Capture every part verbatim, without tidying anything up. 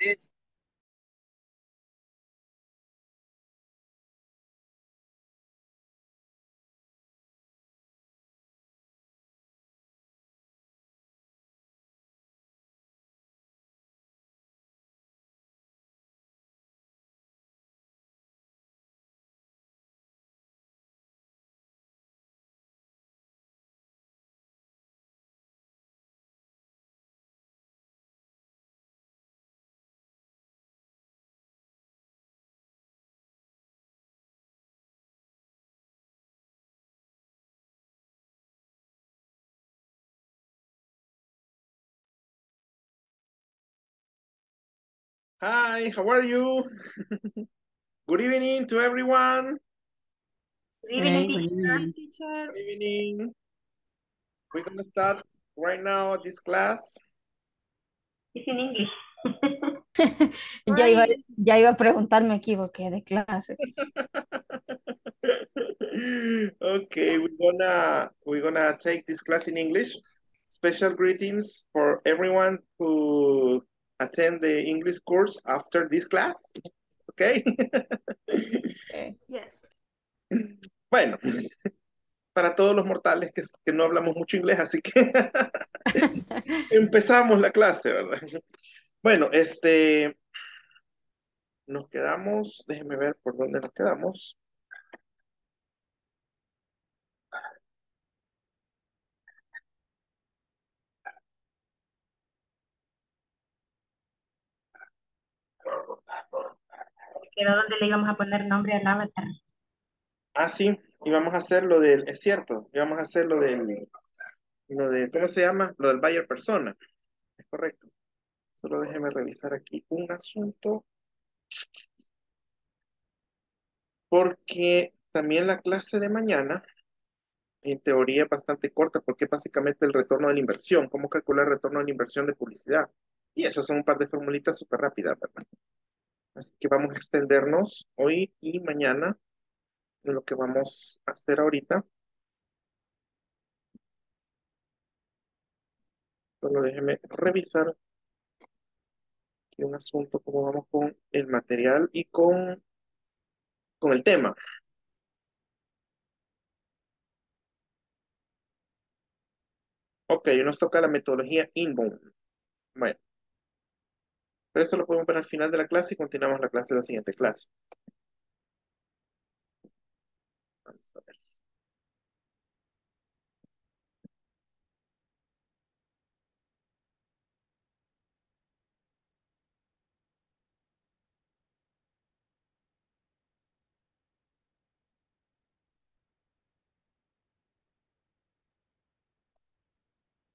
this. Hi, how are you? Good evening to everyone. Good evening, hey, teacher. teacher. Good evening. We're going to start right now this class. It's in English. ya, iba, ya iba a preguntar, me equivoqué de clase. Okay, we're gonna, we're gonna take this class in English. Special greetings for everyone who attend the English course after this class, okay? Okay. Yes. Bueno, para todos los mortales que, que no hablamos mucho inglés, así que empezamos la clase, ¿verdad? Bueno, este, nos quedamos, déjenme ver por dónde nos quedamos. Era donde le íbamos a poner nombre al avatar. Ah, sí, íbamos a hacer lo del, es cierto, íbamos a hacer lo del, lo de, ¿cómo se llama? Lo del buyer persona. Es correcto. Solo déjeme revisar aquí un asunto. Porque también la clase de mañana, en teoría es bastante corta, porque básicamente el retorno de la inversión, cómo calcular el retorno de la inversión de publicidad. Y eso son un par de formulitas súper rápidas, ¿verdad? Así que vamos a extendernos hoy y mañana en lo que vamos a hacer ahorita. Solo déjeme revisar aquí un asunto, cómo vamos con el material y con, con el tema. Ok, nos toca la metodología Inbound. Bueno. Pero eso lo podemos ver al final de la clase y continuamos la clase de la siguiente clase. Vamos a ver.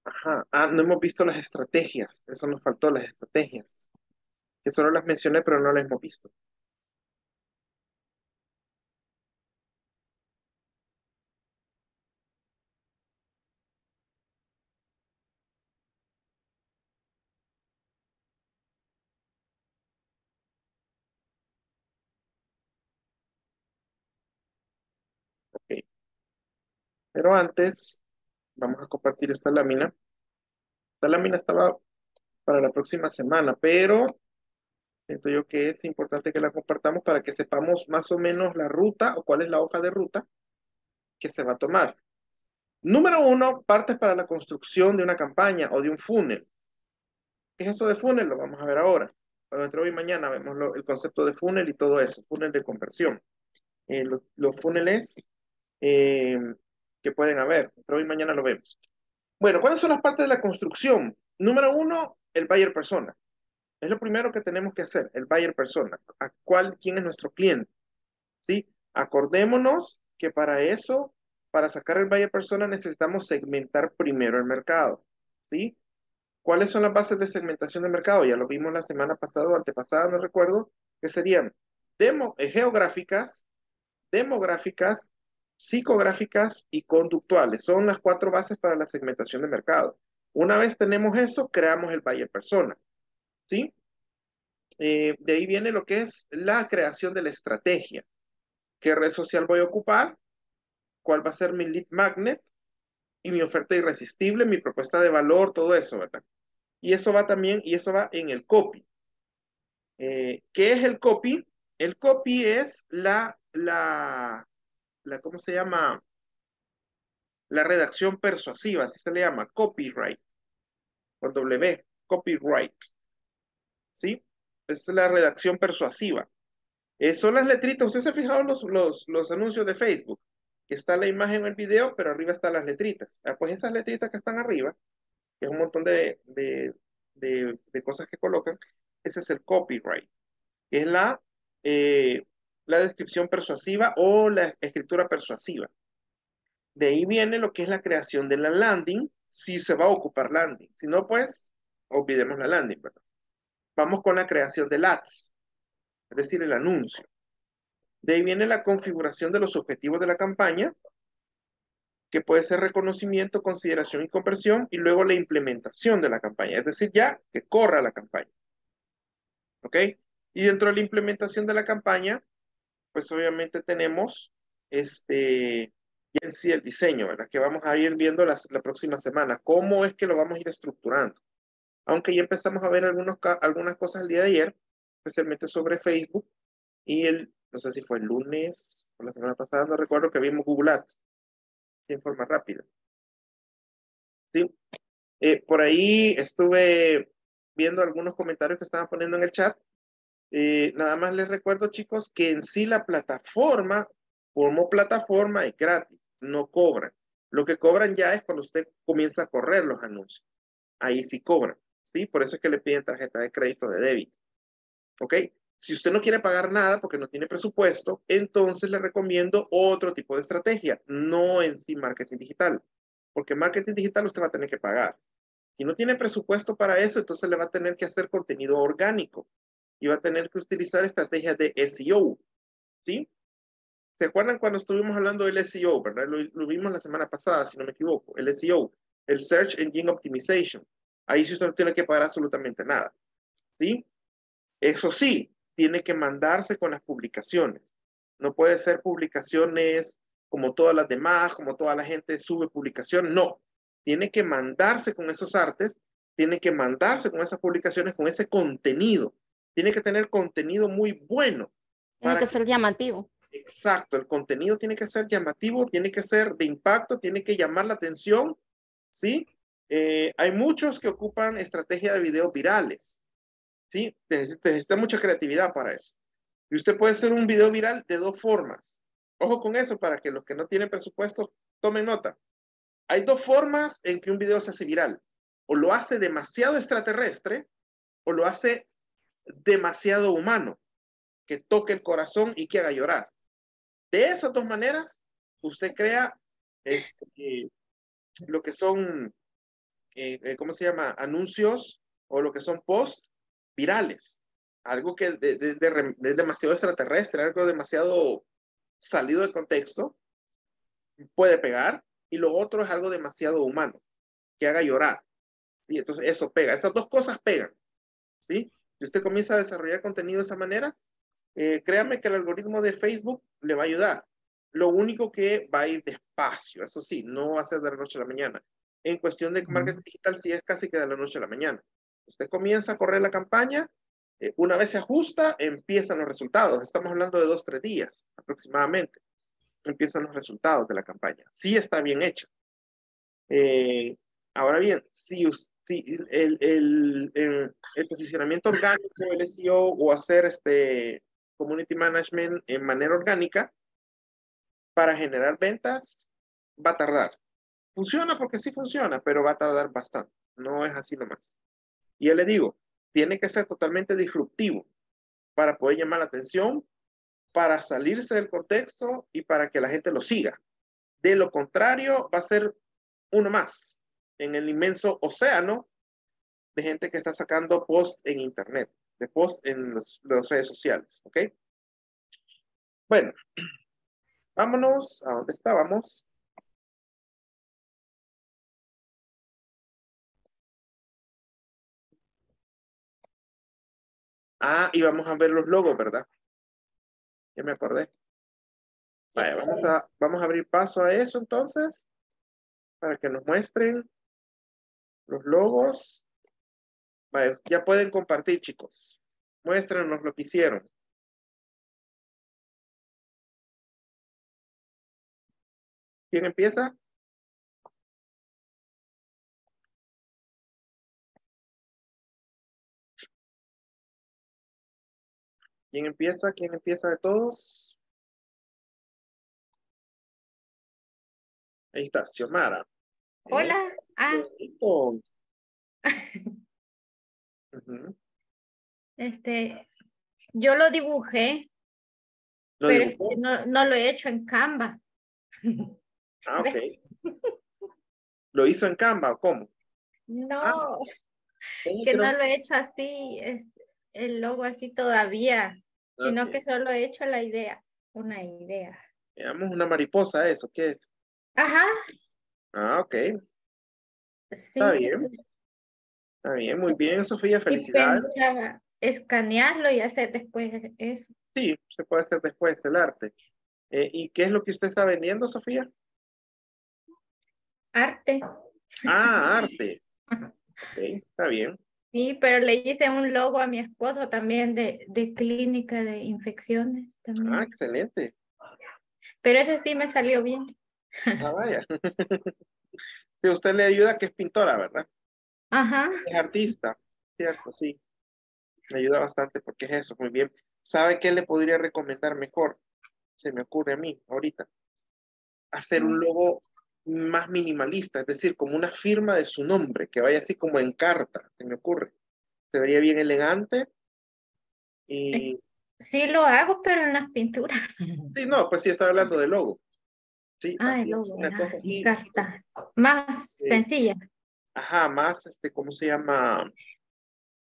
Ajá. Ah, no hemos visto las estrategias. Eso nos faltó, las estrategias. Que solo las mencioné, pero no las hemos visto. Ok. Pero antes, vamos a compartir esta lámina. Esta lámina estaba para la próxima semana, pero siento yo que es importante que la compartamos para que sepamos más o menos la ruta o cuál es la hoja de ruta que se va a tomar. Número uno, partes para la construcción de una campaña o de un funnel. ¿Qué es eso de funnel? Lo vamos a ver ahora. Entre hoy y mañana vemos lo, el concepto de funnel y todo eso, funnel de conversión. Eh, los, los funnels eh, que pueden haber, entre hoy y mañana lo vemos. Bueno, ¿cuáles son las partes de la construcción? Número uno, el buyer persona. Es lo primero que tenemos que hacer, el buyer persona. ¿A cuál, quién es nuestro cliente? ¿Sí? Acordémonos que para eso, para sacar el buyer persona, necesitamos segmentar primero el mercado. ¿Sí? ¿Cuáles son las bases de segmentación de mercado? Ya lo vimos la semana pasada o antepasada, no recuerdo, que serían demo, geográficas, demográficas, psicográficas y conductuales. Son las cuatro bases para la segmentación de mercado. Una vez tenemos eso, creamos el buyer persona. ¿Sí? Eh, de ahí viene lo que es la creación de la estrategia. ¿Qué red social voy a ocupar? ¿Cuál va a ser mi lead magnet? Y mi oferta irresistible, mi propuesta de valor, todo eso, ¿verdad? Y eso va también, y eso va en el copy. Eh, ¿Qué es el copy? El copy es la, la, la, ¿cómo se llama? La redacción persuasiva, así se le llama, copyright, con W, copyright, ¿sí? Es la redacción persuasiva. Eh, son las letritas, ¿ustedes se han fijado los, los, los anuncios de Facebook? Que está la imagen o el video, pero arriba están las letritas. Ah, pues esas letritas que están arriba, que es un montón de, de, de, de cosas que colocan, ese es el copyright, que es la, eh, la descripción persuasiva o la escritura persuasiva. De ahí viene lo que es la creación de la landing, si se va a ocupar landing. Si no, pues, olvidemos la landing, ¿verdad? Vamos con la creación del ads, es decir, el anuncio. De ahí viene la configuración de los objetivos de la campaña, que puede ser reconocimiento, consideración y conversión, y luego la implementación de la campaña, es decir, ya que corra la campaña. ¿Ok? Y dentro de la implementación de la campaña, pues obviamente tenemos este... y en sí el diseño, ¿verdad? Que vamos a ir viendo las, la próxima semana. ¿Cómo es que lo vamos a ir estructurando? Aunque ya empezamos a ver algunos, algunas cosas el día de ayer, especialmente sobre Facebook. Y el, no sé si fue el lunes o la semana pasada, no recuerdo, que vimos Google Ads. En forma rápida. ¿Sí? Eh, por ahí estuve viendo algunos comentarios que estaban poniendo en el chat. Eh, nada más les recuerdo, chicos, que en sí la plataforma... como plataforma es gratis, no cobran. Lo que cobran ya es cuando usted comienza a correr los anuncios. Ahí sí cobran, ¿sí? Por eso es que le piden tarjeta de crédito, de débito. ¿Ok? Si usted no quiere pagar nada porque no tiene presupuesto, entonces le recomiendo otro tipo de estrategia, no en sí marketing digital. Porque marketing digital usted va a tener que pagar. Si no tiene presupuesto para eso, entonces le va a tener que hacer contenido orgánico. Y va a tener que utilizar estrategias de S E O, ¿sí? ¿Se acuerdan cuando estuvimos hablando del S E O, verdad? Lo, lo vimos la semana pasada, si no me equivoco. El S E O, el Search Engine Optimization. Ahí sí usted no tiene que pagar absolutamente nada, ¿sí? Eso sí, tiene que mandarse con las publicaciones. No puede ser publicaciones como todas las demás, como toda la gente sube publicaciones. No, tiene que mandarse con esos artes, tiene que mandarse con esas publicaciones, con ese contenido. Tiene que tener contenido muy bueno. Tiene que ser llamativo. Exacto, el contenido tiene que ser llamativo, tiene que ser de impacto, tiene que llamar la atención, ¿sí? Eh, hay muchos que ocupan estrategia de videos virales, ¿sí? Necesita, necesita mucha creatividad para eso. Y usted puede hacer un video viral de dos formas. Ojo con eso para que los que no tienen presupuesto tomen nota. Hay dos formas en que un video se hace viral. O lo hace demasiado extraterrestre o lo hace demasiado humano, que toque el corazón y que haga llorar. De esas dos maneras, usted crea este, eh, lo que son, eh, eh, ¿cómo se llama? Anuncios o lo que son posts virales. Algo que es de, de, de, de demasiado extraterrestre, algo demasiado salido del contexto, puede pegar. Y lo otro es algo demasiado humano, que haga llorar. Y ¿sí? Entonces eso pega. Esas dos cosas pegan, ¿sí? Y usted comienza a desarrollar contenido de esa manera. Eh, créanme que el algoritmo de Facebook le va a ayudar. Lo único que va a ir despacio, eso sí, no va a ser de la noche a la mañana. En cuestión de marketing digital, sí es casi que de la noche a la mañana. Usted comienza a correr la campaña, eh, una vez se ajusta, empiezan los resultados. Estamos hablando de dos, tres días aproximadamente. Empiezan los resultados de la campaña. Sí está bien hecho. Eh, ahora bien, si usted Sí, el, el, el, el posicionamiento orgánico, el S E O o hacer este community management en manera orgánica para generar ventas va a tardar. Funciona porque sí funciona, pero va a tardar bastante. No es así nomás. Y ya le digo, tiene que ser totalmente disruptivo para poder llamar la atención, para salirse del contexto y para que la gente lo siga. De lo contrario, va a ser uno más en el inmenso océano de gente que está sacando posts en internet, de posts en los, las redes sociales, ¿ok? Bueno, vámonos a donde estábamos. Ah, y vamos a ver los logos, ¿verdad? Ya me acordé. Vale, vamos a, vamos a abrir paso a eso entonces, para que nos muestren los logos. Vale, ya pueden compartir, chicos. Muéstranos lo que hicieron. ¿Quién empieza? ¿Quién empieza? ¿Quién empieza de todos? Ahí está, Xiomara. Hola. Eh, ah. Oh. Uh-huh. Este, yo lo dibujé, ¿Lo pero es que no, no lo he hecho en Canva. Ah, ok. ¿Lo hizo en Canva o cómo? No, ah, que no lo he hecho así, el logo así todavía, okay. Sino que solo he hecho la idea, una idea. Veamos una mariposa, ¿eso qué es? Ajá. Ah, ok. Sí. Está bien. Está bien, muy bien, Sofía, felicidades. Escanearlo y hacer después eso. Sí, se puede hacer después el arte. Eh, ¿Y qué es lo que usted está vendiendo, Sofía? Arte. Ah, arte. Ok, está bien. Sí, pero le hice un logo a mi esposo también de, de clínica de infecciones. También. Ah, excelente. Pero ese sí me salió bien. Ah, vaya. Sí, usted le ayuda que es pintora, ¿verdad? Ajá. Es artista, cierto, sí. Me ayuda bastante porque es eso, muy bien. ¿Sabe qué le podría recomendar mejor? Se me ocurre a mí ahorita. Hacer un logo más minimalista, es decir, como una firma de su nombre, que vaya así como en carta, se me ocurre. Se vería bien elegante. Y... Sí lo hago, pero en las pinturas. Sí, no, pues sí, estaba hablando de logo. Sí, ah, así, el logo, una ah, cosa así. Carta. Más sí. Sencilla. Ajá, más, este, ¿cómo se llama?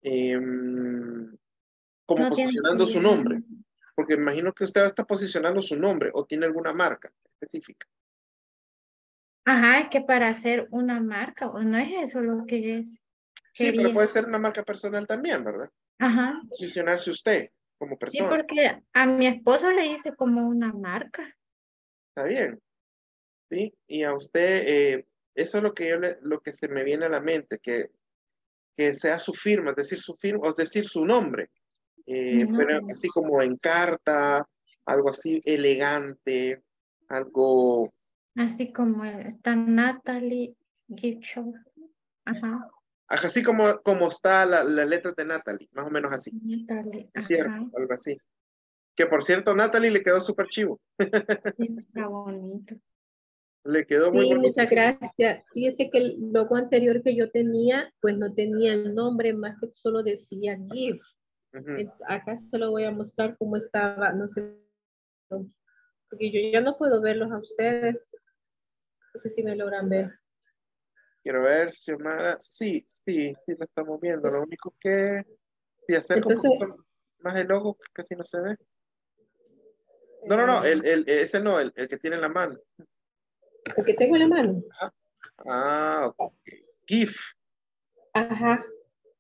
Eh, como no posicionando su nombre. Porque imagino que usted está posicionando su nombre o tiene alguna marca específica. Ajá, es que para hacer una marca, o no es eso lo que es. Sí, quería. Pero puede ser una marca personal también, ¿verdad? Ajá. Posicionarse usted como persona. Sí, porque a mi esposo le hice como una marca. Está bien. Sí, y a usted... Eh, Eso es lo que, yo le, lo que se me viene a la mente, que, que sea su firma, es decir, su firma, es decir, su nombre, eh, no. Pero así como en carta, algo así elegante, algo... Así como está Natalie Gift Shop. Ajá. Así como, como está la, la letra de Natalie, más o menos así. Natalie, es cierto, ajá. Algo así. Que por cierto, Natalie le quedó súper chivo. Sí, está bonito. Le quedó muy sí, muchas gracias. Fíjese que el logo anterior que yo tenía, pues no tenía el nombre, más que solo decía Gif. Uh-huh. Acá se lo voy a mostrar cómo estaba, no sé. Porque yo ya no puedo verlos a ustedes. No sé si me logran ver. Quiero ver, Xiomara. Sí, sí, sí lo estamos viendo. Lo único que... Si acerco Entonces, un poco más el logo, casi no se ve. No, no, no, el, el, ese no, el, el que tiene en la mano. El que tengo en la mano. Ah, ok. GIF. Ajá.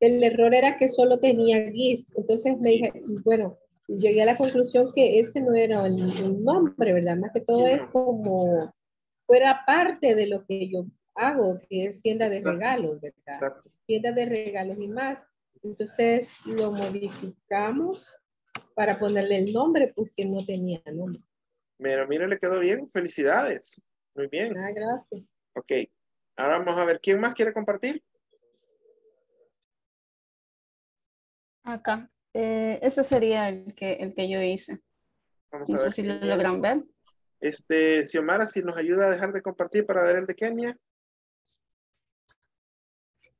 El error era que solo tenía GIF. Entonces me dije, bueno, llegué a la conclusión que ese no era el, el nombre, ¿verdad? Más que todo es como fuera parte de lo que yo hago, que es tienda de regalos, ¿verdad? Exacto. Tienda de regalos y más. Entonces lo modificamos para ponerle el nombre, pues que no tenía nombre. Mira, mira, le quedó bien. Felicidades. Muy bien. Ah, gracias. Ok. Ahora vamos a ver, ¿quién más quiere compartir? Acá. Eh, ese sería el que, el que yo hice. Vamos a no ver. No sé si lo logran ver. Este, Xiomara, si nos ayuda a dejar de compartir para ver el de Kenia.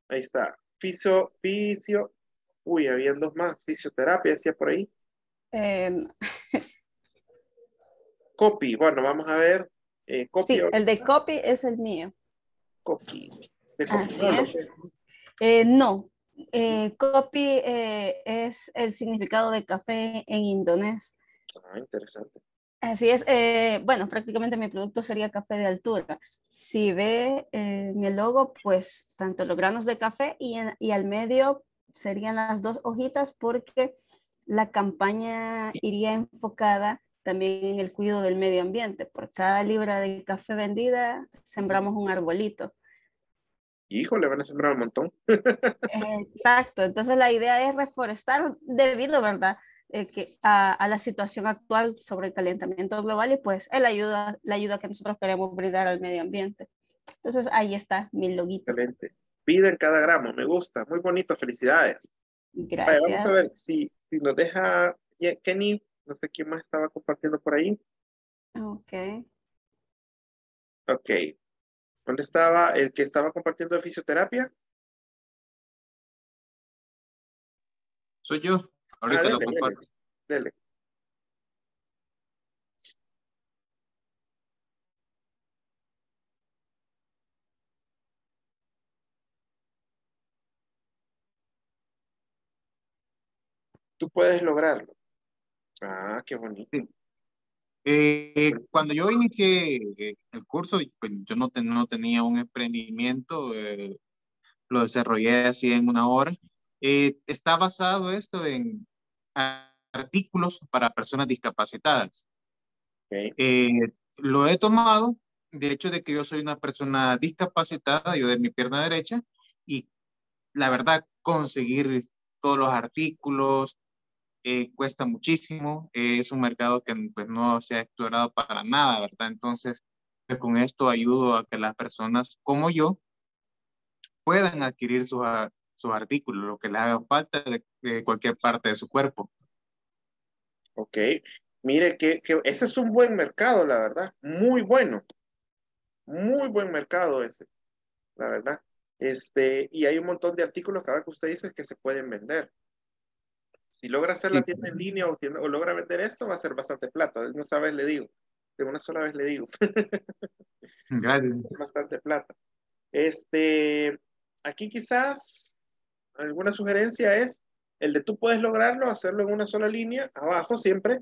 Ahí está. Fisio, fisio. Uy, habían dos más. Fisioterapia, decía por ahí. Eh... Copy. Bueno, vamos a ver. Eh, copy, sí, o... el de copy es el mío. Copy. De copy. Así no, es. Eh, no. Eh, copy eh, es el significado de café en indonés. Ah, interesante. Así es. Eh, bueno, prácticamente mi producto sería café de altura. Si ve eh, en el logo, pues tanto los granos de café y, en, y al medio serían las dos hojitas porque la campaña iría enfocada también en el cuidado del medio ambiente. Por cada libra de café vendida, sembramos un arbolito. híjole, van a sembrar un montón. Exacto, entonces la idea es reforestar debido, ¿verdad? Eh, que a, a la situación actual sobre el calentamiento global y pues el ayuda, la ayuda que nosotros queremos brindar al medio ambiente. Entonces ahí está mi loguito. Excelente. Pidan cada gramo, me gusta, muy bonito, felicidades. Gracias. Vale, vamos a ver si, si nos deja Kenny, no sé quién más estaba compartiendo por ahí. Ok. Ok. ¿Dónde estaba el que estaba compartiendo de fisioterapia? Soy yo. Ahorita ah, dele, lo comparto. Dele, dele. Tú puedes lograrlo. Ah, qué bonito. Eh, cuando yo inicié el curso, pues yo no, ten, no tenía un emprendimiento, eh, lo desarrollé así en una hora. Eh, está basado esto en artículos para personas discapacitadas. Okay. Eh, lo he tomado, de hecho, de que yo soy una persona discapacitada, yo de mi pierna derecha, y la verdad, conseguir todos los artículos, Eh, cuesta muchísimo, eh, es un mercado que pues, no se ha explorado para nada, ¿verdad? Entonces, pues, con esto ayudo a que las personas como yo puedan adquirir sus, a, sus artículos, lo que les haga falta de, de cualquier parte de su cuerpo. Ok, mire que, que ese es un buen mercado, la verdad, muy bueno, muy buen mercado ese, la verdad. Este, y hay un montón de artículos, cada que usted dice, que se pueden vender. Si logra hacer la tienda en línea o, tienda, o logra vender esto, va a ser bastante plata. De una sola vez le digo. De una sola vez le digo. Gracias. Bastante plata. Este, aquí quizás alguna sugerencia es el de tú puedes lograrlo, hacerlo en una sola línea, abajo siempre,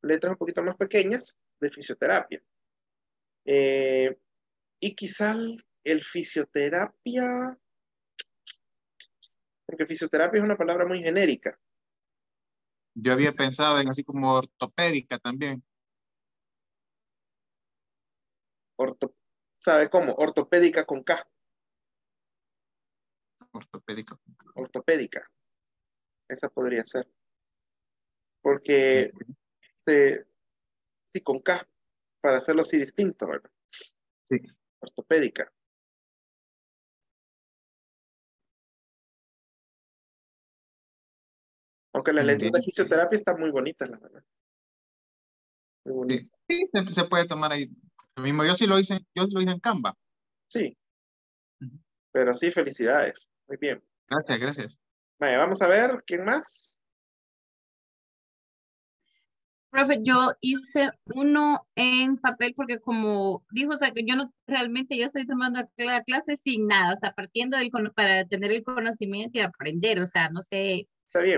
letras un poquito más pequeñas, de fisioterapia. Eh, y quizás el fisioterapia, porque fisioterapia es una palabra muy genérica. Yo había pensado en así como ortopédica también. Orto, ¿sabe cómo? Ortopédica con K. Ortopédica. Ortopédica. Esa podría ser. Porque sí, se, sí con K, para hacerlo así distinto, ¿verdad? Sí. Ortopédica. Aunque las letras de fisioterapia están muy bonitas, la verdad. Muy bonitas. Sí, sí, se puede tomar ahí. Lo mismo, yo sí lo hice, yo lo hice en Canva. Sí. Uh-huh. Pero sí, felicidades. Muy bien. Gracias, gracias. Vale, vamos a ver, ¿quién más? Profe, yo hice uno en papel porque como dijo, o sea, que yo no, realmente yo estoy tomando la clase sin nada, o sea, partiendo del, para tener el conocimiento y aprender, o sea, no sé.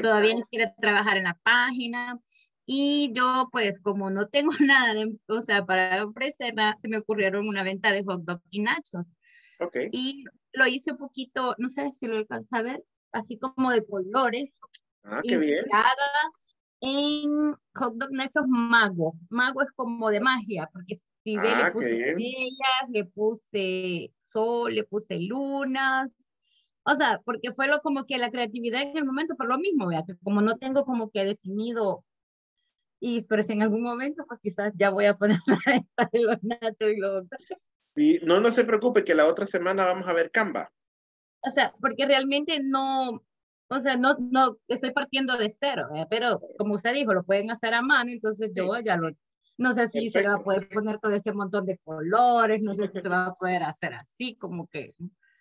Todavía ni siquiera trabajar en la página y yo pues como no tengo nada de, o sea, para ofrecer nada, se me ocurrieron una venta de hot dog y nachos. Okay. Y lo hice un poquito, no sé si lo alcanza a ver, así como de colores. Ah, qué bien. En Hot Dog Nexus Mago. Mago es como de magia, porque si ve, ah, le puse estrellas, le puse sol, le puse lunas. O sea, porque fue lo como que la creatividad en el momento, por lo mismo, vea, que como no tengo como que definido, y pero si en algún momento, pues quizás ya voy a poner la venta de los nachos y los otros. Sí, no, no se preocupe, que la otra semana vamos a ver Canva. O sea, porque realmente no, o sea, no, no, estoy partiendo de cero, ¿vea? Pero como usted dijo, lo pueden hacer a mano, entonces sí. Yo ya lo, no sé si perfecto. Se va a poder poner todo este montón de colores, no sé si se va a poder hacer así, como que...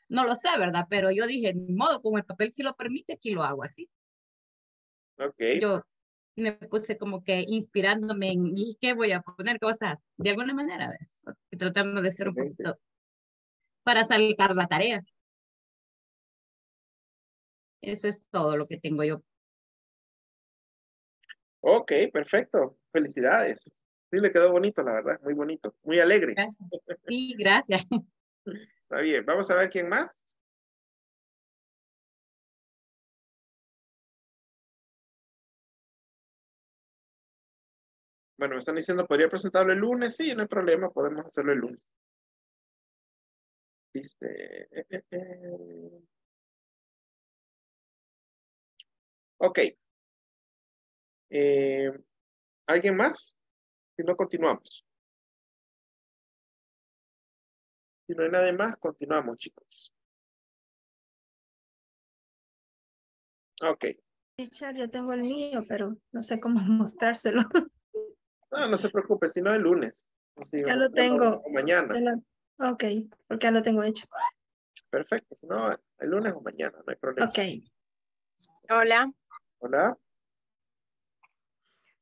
No lo sé, ¿verdad? Pero yo dije, de modo, como el papel sí lo permite, aquí lo hago así. Ok. Yo me puse como que inspirándome en qué voy a poner, cosas de alguna manera, ¿ves? Tratando de ser un poquito para saltar la tarea. Eso es todo lo que tengo yo. Ok, perfecto. Felicidades. Sí, le quedó bonito, la verdad. Muy bonito. Muy alegre. Gracias. Sí, gracias. Está bien, vamos a ver quién más. Bueno, me están diciendo, ¿podría presentarlo el lunes? Sí, no hay problema, podemos hacerlo el lunes. Dice... Eh, eh, eh. Ok. Eh, ¿Alguien más? Si no, continuamos. Si no hay nada más, continuamos, chicos. Ok. Richard, yo tengo el mío, pero no sé cómo mostrárselo. No, no se preocupe, si no el lunes. Así, ya lo tengo. O mañana. La... Ok, porque ya lo tengo hecho. Perfecto, si no, el lunes o mañana, no hay problema. Ok. Hola. Hola.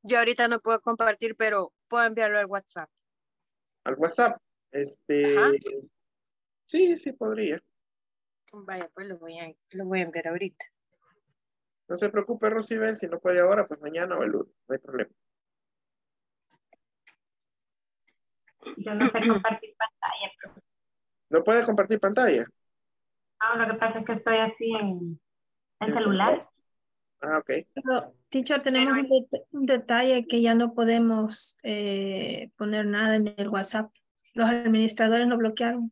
Yo ahorita no puedo compartir, pero puedo enviarlo al WhatsApp. ¿Al WhatsApp? Este... Ajá. Sí, sí podría. Vaya, pues lo voy a, lo voy a enviar ahorita. No se preocupe, Rosibel, si no puede ahora, pues mañana o el lunes, no hay problema. Yo no sé compartir pantalla. Pero... ¿No puede compartir pantalla? Ah, lo que pasa es que estoy así en el celular. Ah, ok. Pero, teacher, tenemos un, det un detalle que ya no podemos eh, poner nada en el WhatsApp. Los administradores lo bloquearon.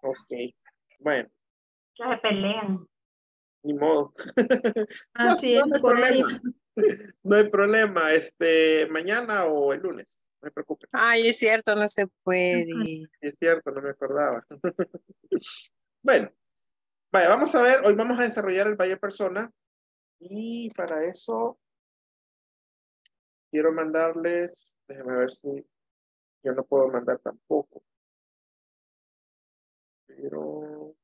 Ok, bueno. Ya se pelean. Ni modo. Ah, no, sí, no hay problema. No hay problema. Este, mañana o el lunes. No me preocupe. Ay, es cierto, no se puede. Es cierto, no me acordaba. Bueno, vaya, vamos a ver. Hoy vamos a desarrollar el buyer persona. Y para eso quiero mandarles. Déjenme ver si yo no puedo mandar tampoco. Pero.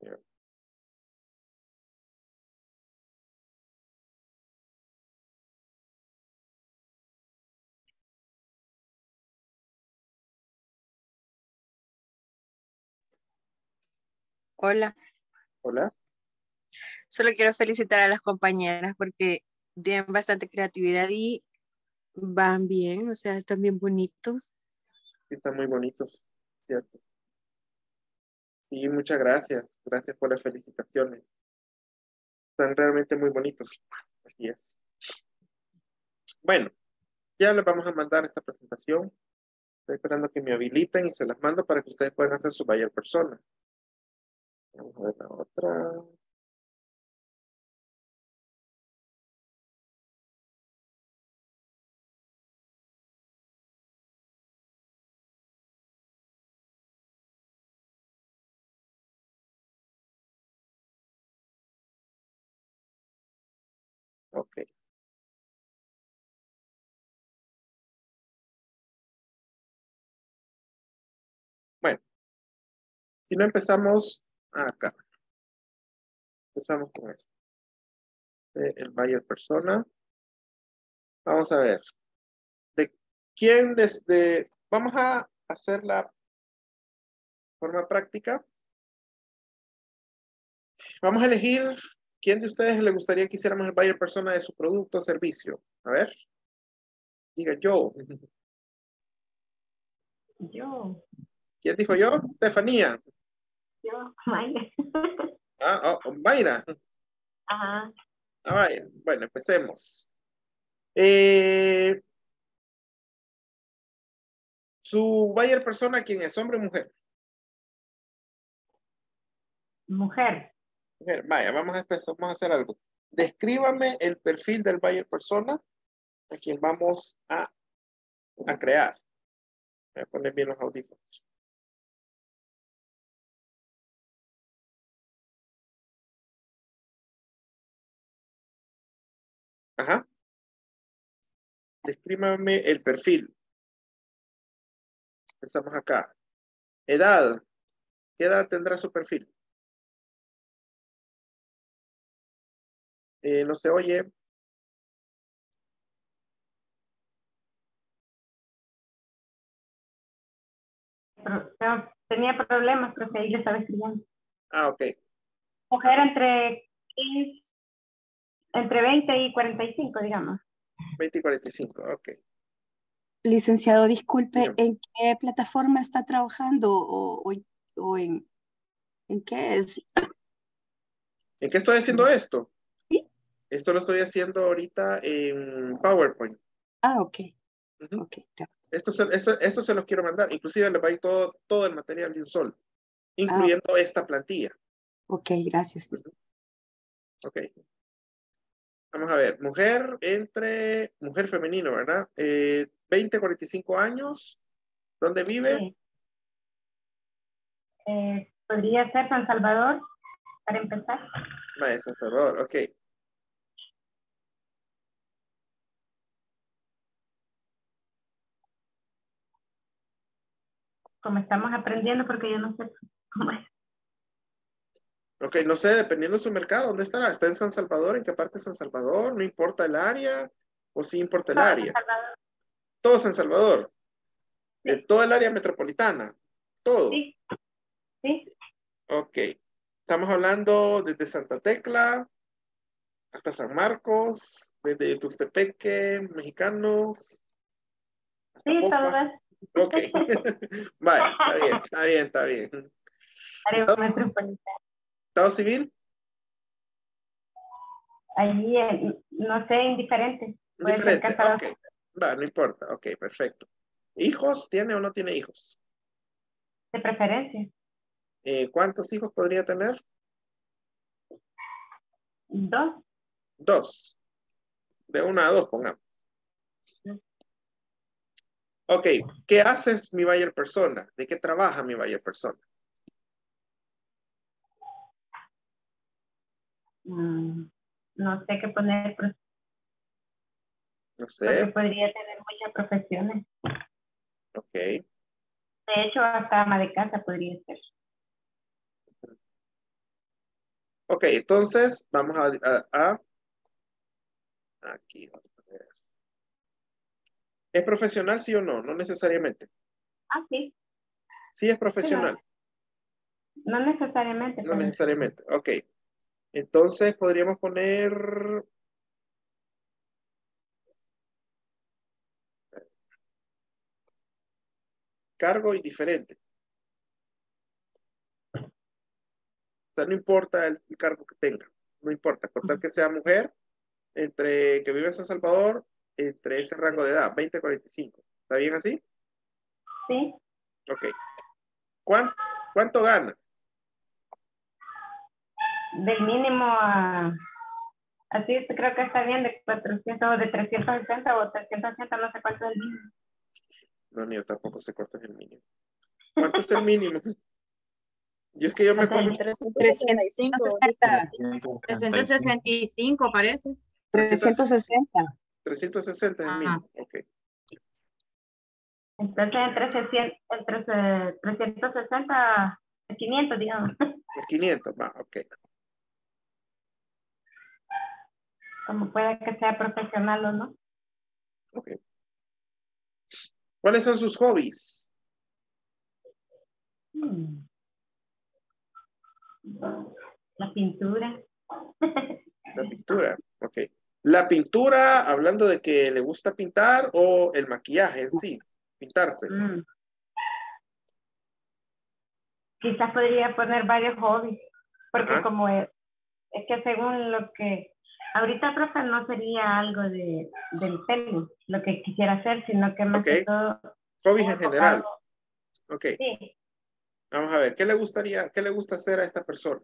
Yeah. Hola. Hola. Solo quiero felicitar a las compañeras porque tienen bastante creatividad y van bien, o sea, están bien bonitos. Están muy bonitos, cierto. Sí, muchas gracias. Gracias por las felicitaciones. Están realmente muy bonitos. Así es. Bueno, ya les vamos a mandar esta presentación. Estoy esperando que me habiliten y se las mando para que ustedes puedan hacer su buyer persona. Vamos a ver la otra. Ok. Bueno. Si no empezamos... acá. Empezamos con esto. El buyer persona. Vamos a ver. ¿De quién desde... Vamos a hacer la forma práctica. Vamos a elegir quién de ustedes le gustaría que hiciéramos el buyer persona de su producto o servicio. A ver. Diga yo. Yo. ¿Quién dijo yo? Estefanía. Yo, Mayra. Ah, oh, Mayra. Ajá. Ah, vaya. Bueno, empecemos. Eh, ¿Su buyer persona quién es? ¿Hombre o mujer? Mujer. Mujer, vaya, vamos a empezar, vamos a hacer algo. Descríbame el perfil del buyer persona a quien vamos a, a crear. Voy a poner bien los audífonos. Ajá. Descríbame el perfil. Empezamos acá. Edad. ¿Qué edad tendrá su perfil? Eh, no se oye. No, tenía problemas, creo que ahí le estaba escribiendo. Ah, ok. Mujer entre quince. Entre veinte y cuarenta y cinco, digamos. veinte y cuarenta y cinco, ok. Licenciado, disculpe, Bien. ¿En qué plataforma está trabajando o, o, o en, en qué es? ¿En qué estoy haciendo esto? Sí. Esto lo estoy haciendo ahorita en PowerPoint. Ah, ok. Uh-huh. Ok, gracias. Esto se, esto, esto se los quiero mandar. Inclusive les va a ir todo, todo el material de un sol, incluyendo ah. esta plantilla. Ok, gracias. Uh-huh. Ok. Vamos a ver. Mujer entre... Mujer femenino, ¿verdad? Eh, veinte, cuarenta y cinco años. ¿Dónde vive? Sí. Eh, Podría ser San Salvador, para empezar. Ah, es San Salvador, ok. Como estamos aprendiendo, porque yo no sé cómo es. Ok, no sé, dependiendo de su mercado, ¿dónde estará? ¿Está en San Salvador? ¿En qué parte de San Salvador? ¿No importa el área? ¿O sí importa el área? Todo San Salvador. Sí. Eh, todo el área metropolitana. Todo. Sí. Sí. Ok. Estamos hablando desde Santa Tecla hasta San Marcos, desde Tuxtepeque, mexicanos. Hasta sí, Popa. Todo eso. Ok, vale, está bien, está bien, está bien. ¿Estado, ¿Estado civil? Allí, no sé, indiferente. Indiferente, ok. Va, no importa, ok, perfecto. ¿Hijos tiene o no tiene hijos? De preferencia. Eh, ¿Cuántos hijos podría tener? Dos. Dos. De una a dos, pongamos. Ok, ¿qué hace mi buyer persona? ¿De qué trabaja mi buyer persona? Mm, no sé qué poner. No sé. Porque podría tener muchas profesiones. Ok. De hecho, hasta ama de casa podría ser. Ok, entonces vamos a... a, a aquí vamos. ¿Es profesional sí o no? No necesariamente. Ah, sí. Sí es profesional. No, no necesariamente. No necesariamente, ok. Entonces podríamos poner... Cargo indiferente. O sea, no importa el cargo que tenga. No importa. Por tal que sea mujer, entre que vive en San Salvador... Entre ese rango de edad, veinte a cuarenta y cinco. ¿Está bien así? Sí. Ok. ¿Cuánto, cuánto gana? Del mínimo a... Así creo que está bien, de cuatrocientos o de trescientos sesenta o trescientos sesenta, no sé cuánto es el mínimo. No, ni yo tampoco sé cuánto es el mínimo. ¿Cuánto es el mínimo? Yo es que yo me... trescientos sesenta y cinco parece. trescientos sesenta. trescientos sesenta es el mínimo, ok. Entonces, entre trescientos sesenta y quinientos, digamos. quinientos, va, ok. Como pueda que sea profesional o no. Ok. ¿Cuáles son sus hobbies? Hmm. La pintura. La pintura, ok. La pintura, hablando de que le gusta pintar, o el maquillaje en sí, pintarse. Mm. Quizás podría poner varios hobbies, porque ajá, como es, es que según lo que, ahorita profe no sería algo de, del pelo, lo que quisiera hacer, sino que más okay, que todo. Hobbies en general. Ok. Sí. Vamos a ver, ¿qué le gustaría, qué le gusta hacer a esta persona?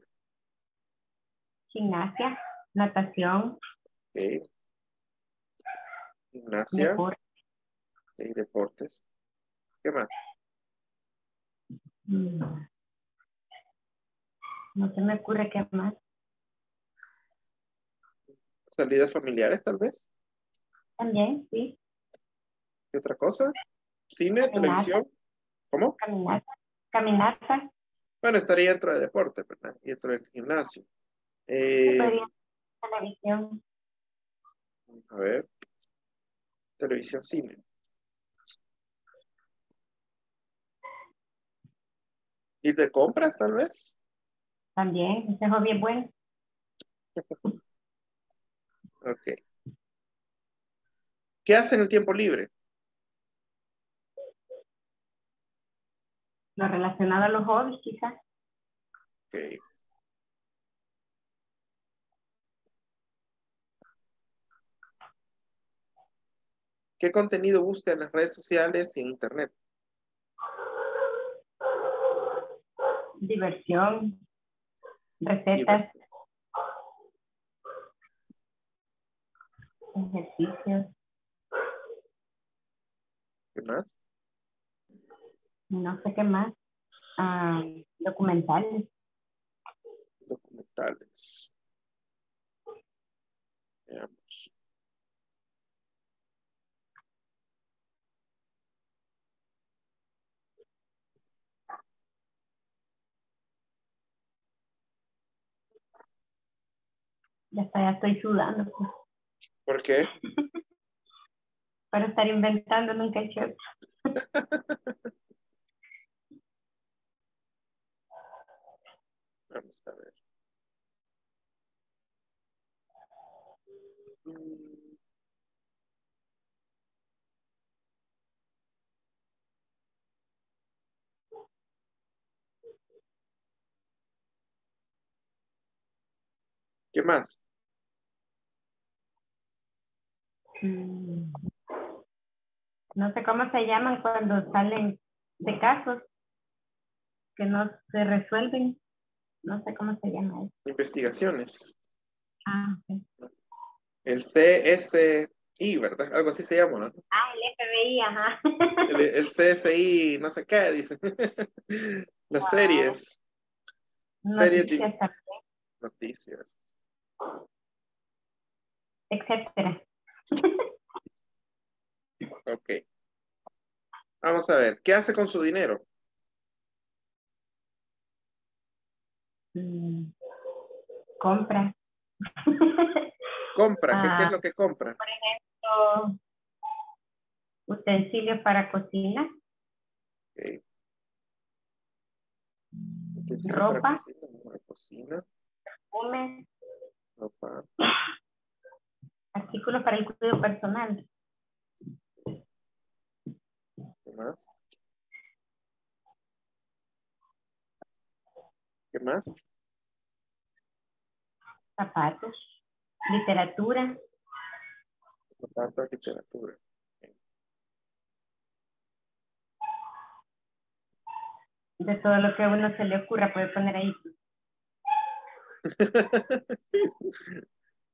Gimnasia, natación. Okay. Gimnasia. Deporte. Okay, deportes. ¿Qué más? No se me ocurre qué más. ¿Salidas familiares tal vez? También, sí. ¿Qué otra cosa? ¿Cine? Caminata. ¿Televisión? ¿Cómo? Caminata. Caminata. Bueno, estaría dentro de deporte, ¿verdad? Y dentro del gimnasio. Eh, televisión. A ver. Televisión, cine. ¿Ir de compras, tal vez? También, ese es bien bueno. Ok. ¿Qué hace en el tiempo libre? Lo relacionado a los hobbies, quizás. Ok. ¿Qué contenido busca en las redes sociales y en internet? Diversión, recetas, ejercicios. ¿Qué más? No sé qué más. Ah, documentales. Documentales. Veamos. Ya está, ya estoy sudando. ¿Por qué? Para estar inventando nunca he hecho. Vamos a ver. ¿Qué más? No sé cómo se llaman cuando salen de casos que no se resuelven. No sé cómo se llama eso. Investigaciones. Ah, okay. El C S I, ¿verdad? Algo así se llama, ¿no? Ah, el F B I, ajá. El, el C S I, no sé qué, dicen. Las wow. series. Noticias series de... Noticias. Etcétera. Ok. Vamos a ver. ¿Qué hace con su dinero? Mm, compra. Compra. ¿Qué, ah, ¿Qué es lo que compra? Por ejemplo, utensilios para cocina. Okay. Ropa. Para cocina, para cocina. Perfume. Ropa. Artículos para el cuidado personal. ¿Qué más? ¿Qué más? Zapatos, literatura. Zapatos, literatura. Okay. De todo lo que a uno se le ocurra puede poner ahí.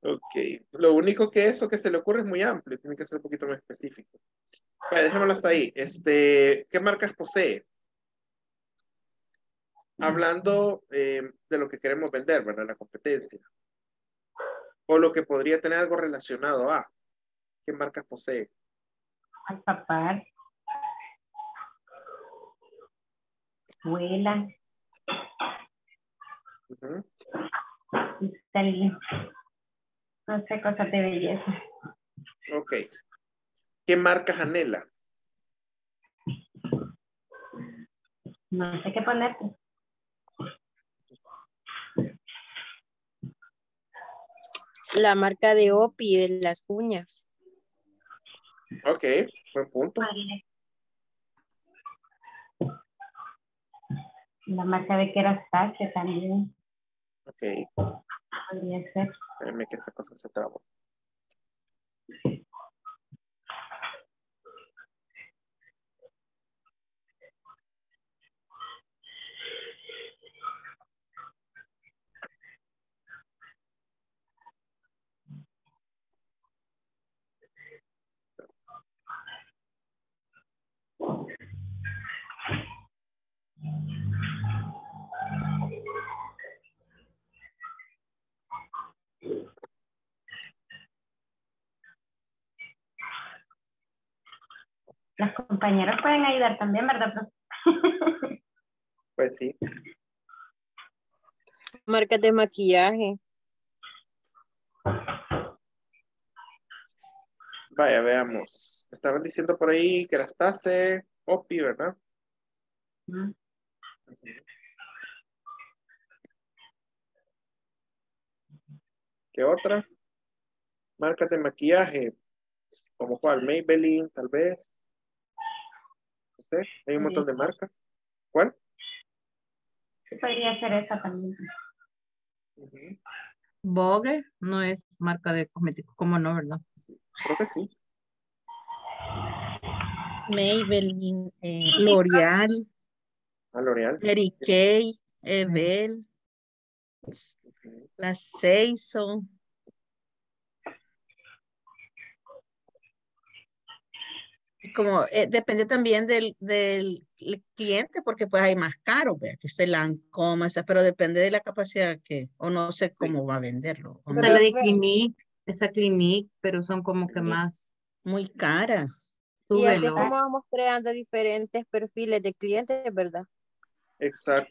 Ok, lo único que eso que se le ocurre es muy amplio, tiene que ser un poquito más específico. Vale, dejémoslo hasta ahí. Este, ¿qué marcas posee? Hablando eh, de lo que queremos vender, ¿verdad? La competencia. O lo que podría tener algo relacionado a. ¿Qué marcas posee? Alpapar. Vuela. Uh-huh. No sé, cosas de belleza. Ok. ¿Qué marcas anhela? No sé qué ponerte. La marca de Opi de las uñas. Ok, buen punto. La marca de Kerastase también. Ok. Podría ser. Espérame que esta cosa se trabó. Las compañeras pueden ayudar también, ¿verdad? Pues sí. Marcas de maquillaje. Vaya, veamos. Estaban diciendo por ahí que Kerastase, Opi, ¿verdad? ¿Mm? ¿Qué otra? Marcas de maquillaje. Como cuál, Maybelline, tal vez. ¿Usted? Hay un montón de marcas. ¿Cuál? Podría ser esa también. Uh-huh. Vogue no es marca de cosméticos, ¿cómo no, verdad? Sí. Creo que sí. Maybelline, eh, L'Oreal, ah, Mary Kay, Evel, okay. La Seiso. Como eh, depende también del, del cliente, porque pues hay más caro, vea, que este Lancome, o sea, pero depende de la capacidad que, o no sé cómo sí. va a venderlo. O sea, no. La de Clinique, esa Clinique, pero son como que más. Muy cara. Y así es como vamos creando diferentes perfiles de clientes, ¿verdad? Exacto.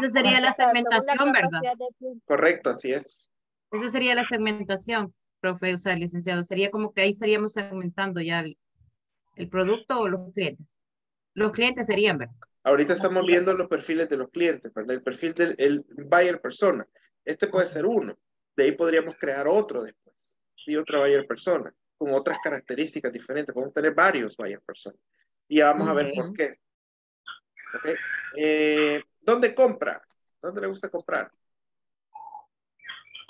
Esa sería la segmentación, ¿verdad? De... Correcto, así es. Esa sería la segmentación, profe, o sea, licenciado. Sería como que ahí estaríamos segmentando ya el, el producto o los clientes. Los clientes serían, ¿verdad? Ahorita estamos viendo los perfiles de los clientes, ¿verdad? El perfil del el buyer persona. Este puede ser uno. De ahí podríamos crear otro después. Sí, otra buyer persona, con otras características diferentes. Podemos tener varios buyer personas. Y ya vamos uh-huh. a ver por qué. Okay. Eh, ¿Dónde compra? ¿Dónde le gusta comprar?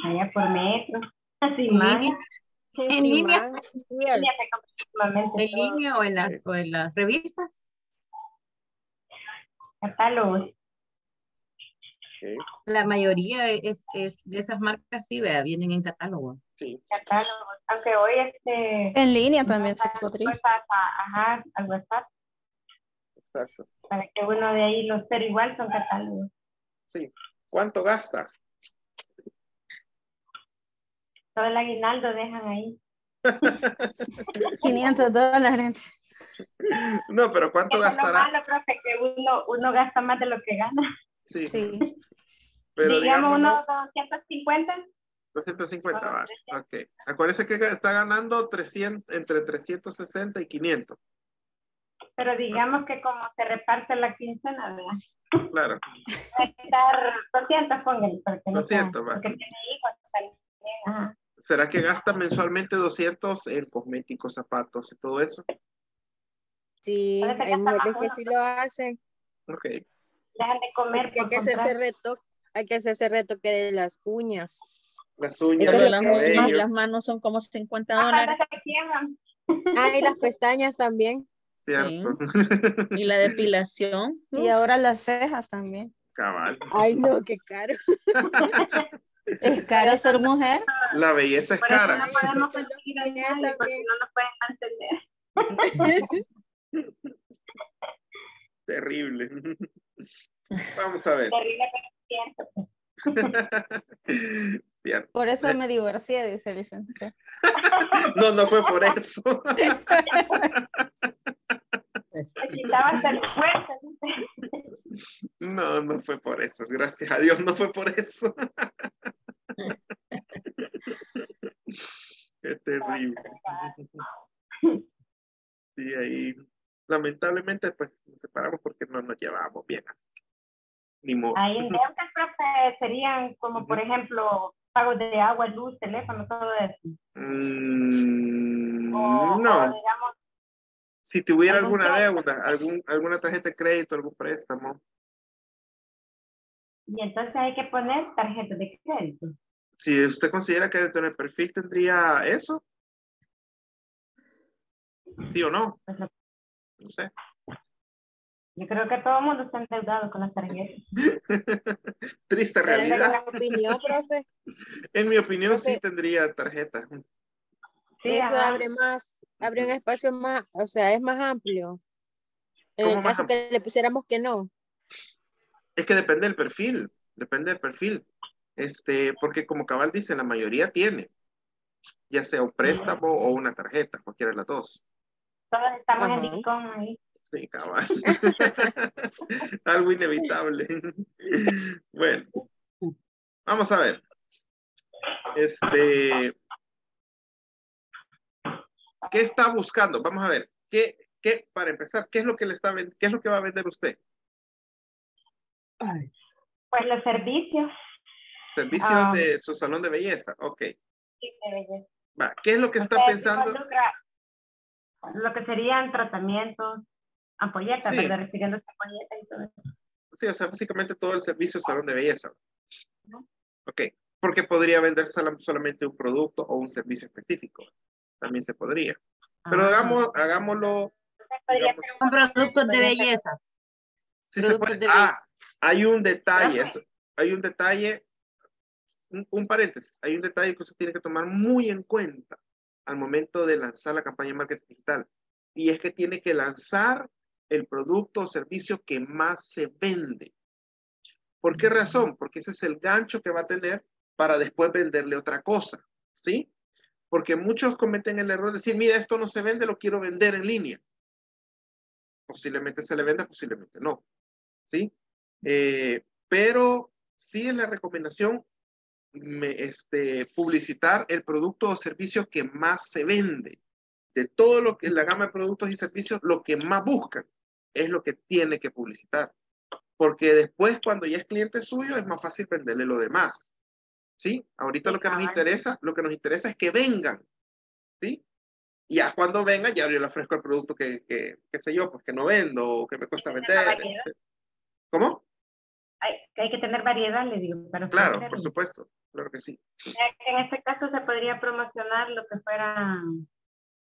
Allá por metro. ¿En línea? ¿En línea? ¿En línea o en las, sí. o en las revistas? Catálogos. Okay. La mayoría es, es de esas marcas, sí, vea, vienen en catálogo. Sí. Catálogo. Aunque hoy este... En línea también se podría. Ajá, al WhatsApp. Exacto. Para que uno de ahí los pero igual son catálogos. Sí. ¿Cuánto gasta? Todo el aguinaldo dejan ahí. quinientos dólares. No, pero ¿cuánto es gastará? Es malo, profe, que uno, uno gasta más de lo que gana. Sí. sí. Pero digamos, digamos unos doscientos cincuenta. doscientos cincuenta, va. Ah, ok. Acuérdense que está ganando trescientos, entre trescientos sesenta y quinientos. Pero digamos que como se reparte la quincena, ¿verdad? Claro. Va a estar doscientos, póngale. doscientos, va. Porque tiene hijos también. Ajá. ¿Será que gasta mensualmente doscientos en cosméticos, zapatos y todo eso? Sí, hay mujeres que sí lo hacen. Ok. Dejan de comer. Hay que hacerse retoque, hay que hacerse retoque de las uñas. Las uñas. Eso de las, manos, las manos son como cincuenta dólares. Ah, y las pestañas también. Cierto. Sí. Y la depilación. Y ahora las cejas también. Cabal. Ay, no, qué caro. Es caro ser mujer. La belleza es cara. No podemos conseguir dinero porque no nos pueden mantener. Terrible. Vamos a ver. Cierto. Por eso me divorcié, dice el licenciado. No, no fue por eso. No, no fue por eso. Gracias a Dios, no fue por eso. Qué terrible. Sí, ahí. Lamentablemente, pues, nos separamos porque no nos llevábamos bien. Ni modo. Ahí en deudas, profe, serían como, por ejemplo, pagos de agua, luz, teléfono, todo eso. Mm, o, no. O, digamos, si tuviera alguna crédito. deuda, algún, alguna tarjeta de crédito, algún préstamo. Y entonces hay que poner tarjeta de crédito. Si usted considera que dentro del perfil tendría eso. ¿Sí o no? Pues lo No sé. Yo creo que todo el mundo está endeudado con las tarjetas. Triste realidad. En mi opinión, profe. En mi opinión, profe, sí tendría tarjeta. Sí, eso ajá. abre más, abre un espacio más, o sea, es más amplio. En el caso amplio? que le pusiéramos que no. Es que depende del perfil, depende del perfil. Este, porque como cabal dice, la mayoría tiene, ya sea un préstamo sí. o una tarjeta, cualquiera de las dos. Todos estamos Ajá. en Lincoln ahí. Sí, cabal. Algo inevitable. Bueno, vamos a ver. Este, ¿qué está buscando? Vamos a ver. ¿Qué, qué, para empezar, qué es lo que le está qué es lo que va a vender usted? Pues los servicios. Servicios um, de su salón de belleza. Ok. Sí, de belleza. Va. ¿Qué es lo que está usted pensando? Lo que serían tratamientos, ampolletas, sí. ¿verdad? Recibiendo ampolletas y todo eso. Sí, o sea, básicamente todo el servicio salón de belleza. ¿No? Ok, porque podría vender solamente un producto o un servicio específico. También se podría. Pero ah, hagamos, sí. hagámoslo. Entonces, podría Son productos de belleza. Sí, productos de belleza. Ah, hay un detalle. Esto, hay un detalle. Un, un paréntesis. Hay un detalle que usted tiene que tomar muy en cuenta al momento de lanzar la campaña de marketing digital. Y es que tiene que lanzar el producto o servicio que más se vende. ¿Por qué razón? Porque ese es el gancho que va a tener para después venderle otra cosa, ¿sí? Porque muchos cometen el error de decir, mira, esto no se vende, lo quiero vender en línea. Posiblemente se le venda, posiblemente no, ¿sí? Eh, pero sí es la recomendación me, este, publicitar el producto o servicio que más se vende. De todo lo que, la gama de productos y servicios, lo que más buscan es lo que tiene que publicitar. Porque después, cuando ya es cliente suyo, es más fácil venderle lo demás. ¿Sí? Ahorita lo que nos interesa, lo que nos interesa es que vengan. ¿Sí? Ya cuando vengan, ya yo le ofrezco el producto que, que, que sé yo, pues que no vendo, o que me cuesta vender. ¿Cómo? Hay, hay que tener variedad, le digo. Para claro, por supuesto. Claro que sí. En este caso se podría promocionar lo que fuera,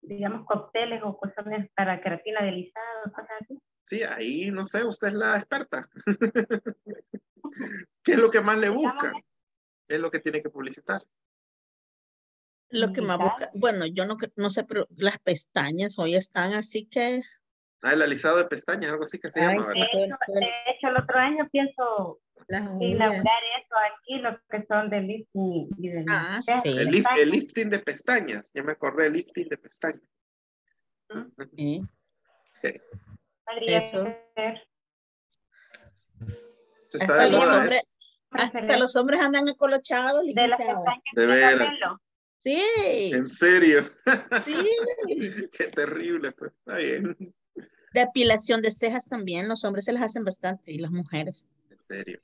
digamos, cócteles o cosas para queratina de lisado, cosas así. Sí, ahí, no sé, usted es la experta. ¿Qué es lo que más le busca? Es lo que tiene que publicitar. Lo que más busca, bueno, yo no, no sé, pero las pestañas hoy están así que... Ah, el alisado de pestañas, algo así que se Ay, llama, ¿verdad? De hecho, de hecho, el otro año pienso inaugurar eso aquí, lo que son de lifting y de ah, sí. el, lift, el lifting de pestañas, ya me acordé, el lifting de pestañas. ¿Sí? Okay. Eso. Se está hasta, de los moda, hombres, hasta los hombres andan acolochados, licenciado. De, de veras. Sí. En serio. Sí. Qué terrible, pues. Está bien. Depilación de cejas también, los hombres se las hacen bastante y las mujeres. En serio.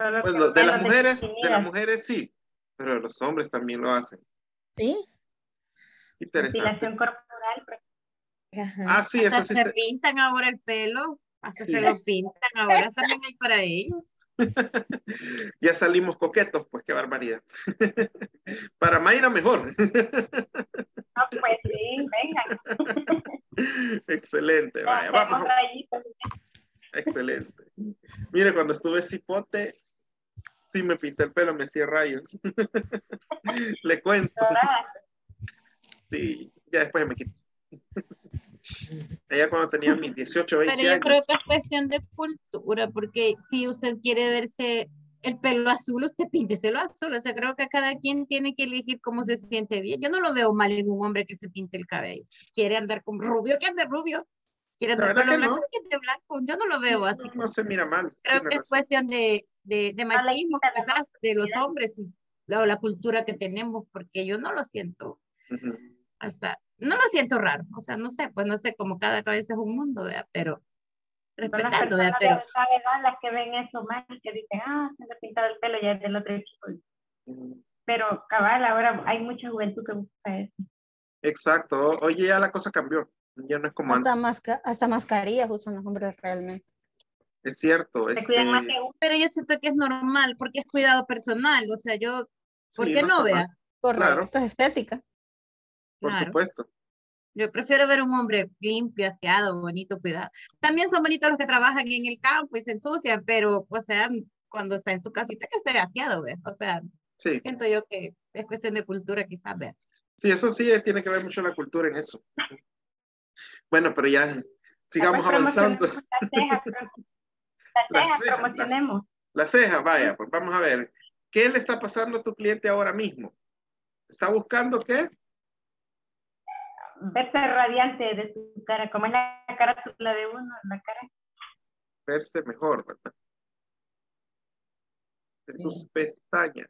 Bueno, de las mujeres, de las mujeres sí, pero los hombres también lo hacen. Sí. Interesante. Depilación corporal, pero... Ajá. Ah, sí, hasta eso sí se, se pintan ahora el pelo, hasta sí. se lo pintan ahora también hay para ellos. Ya salimos coquetos, pues qué barbaridad. Para Mayra mejor. No, pues sí, venga. Excelente, vaya, vamos. Excelente. Mire, cuando estuve cipote, sí me pinté el pelo, me hacía rayos. Le cuento. Sí, ya después me quité. Ella cuando tenía mis dieciocho, veinte años. Pero yo creo años. que es cuestión de cultura, porque si usted quiere verse el pelo azul, usted pínteselo azul. O sea, creo que cada quien tiene que elegir cómo se siente bien. Yo no lo veo mal en un hombre que se pinte el cabello. Quiere andar con rubio, que ande rubio. Quiere andar con blanco, no. que ande blanco. Yo no lo veo así. No, no se mira mal. Creo que es cuestión de, de, de machismo, quizás, de los hombres, y la, la cultura que tenemos, porque yo no lo siento. Uh-huh. Hasta... No lo siento raro, o sea, no sé, pues no sé, como cada cabeza es un mundo, ¿verdad? Pero, respetando, ¿verdad? Pero... Las personas de edad, las que ven eso mal, que dicen, ah, se me ha pintado el pelo, ya es del otro chico. Pero, cabal, ahora hay mucha juventud que busca eso. Exacto, oye, ya la cosa cambió, ya no es como hasta antes. Masca hasta mascarillas usan los hombres realmente. Es cierto. Se este... cuidan más que uno. Pero yo siento que es normal, porque es cuidado personal, o sea, yo, ¿por sí, qué no, no vea? Correcto, claro. Es estética. Por claro. supuesto. Yo prefiero ver un hombre limpio, aseado, bonito, cuidado. También son bonitos los que trabajan en el campo y se ensucian, pero, o sea, cuando está en su casita, que esté aseado, ¿ves? O sea, sí. siento yo que es cuestión de cultura, quizás, ¿ves? Sí, eso sí, tiene que ver mucho la cultura en eso. Bueno, pero ya sigamos avanzando. Las cejas, las cejas, ceja, promocionemos. Las la cejas, vaya, pues vamos a ver. ¿Qué le está pasando a tu cliente ahora mismo? ¿Está buscando qué? Verse radiante de su cara, como es la cara la de uno, la cara. Verse mejor, ¿verdad? De sus sí. pestañas.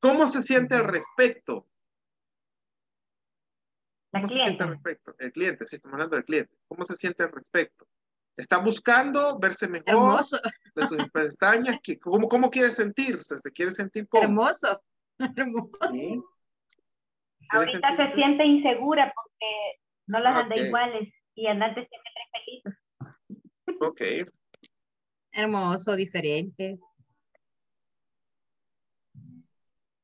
¿Cómo se siente al respecto? ¿Cómo se siente al respecto? El cliente, sí, estamos hablando del cliente. ¿Cómo se siente al respecto? ¿Está buscando verse mejor Hermoso. de sus pestañas? Que, ¿cómo, ¿Cómo quiere sentirse? ¿Se quiere sentir como? Hermoso. Hermoso. ¿Sí? Ahorita sentirse? se siente insegura porque no las okay. anda iguales y andan siempre tres pelitos. Ok. Hermoso, diferente.